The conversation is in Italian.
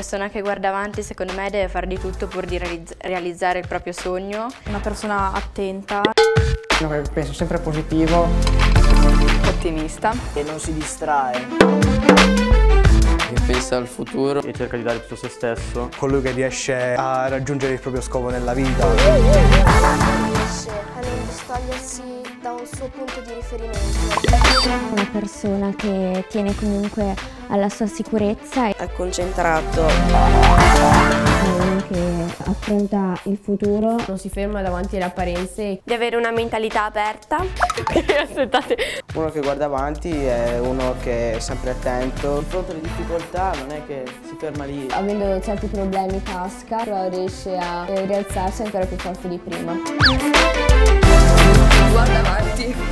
persona che guarda avanti, secondo me, deve fare di tutto pur di realizzare il proprio sogno. Una persona attenta. Penso sempre positivo. Ottimista. E non si distrae. Che pensa al futuro. E cerca di dare tutto se stesso. Colui che riesce a raggiungere il proprio scopo nella vita. Riesce a non distogliersi da un suo punto di riferimento. Una persona che tiene comunque alla sua sicurezza. È concentrato. Che affronta il futuro. Non si ferma davanti alle apparenze. Di avere una mentalità aperta. Aspettate. Uno che guarda avanti è uno che è sempre attento. Di fronte alle difficoltà non è che si ferma lì. Avendo certi problemi casca, però riesce a rialzarsi ancora più forte di prima. Guarda avanti.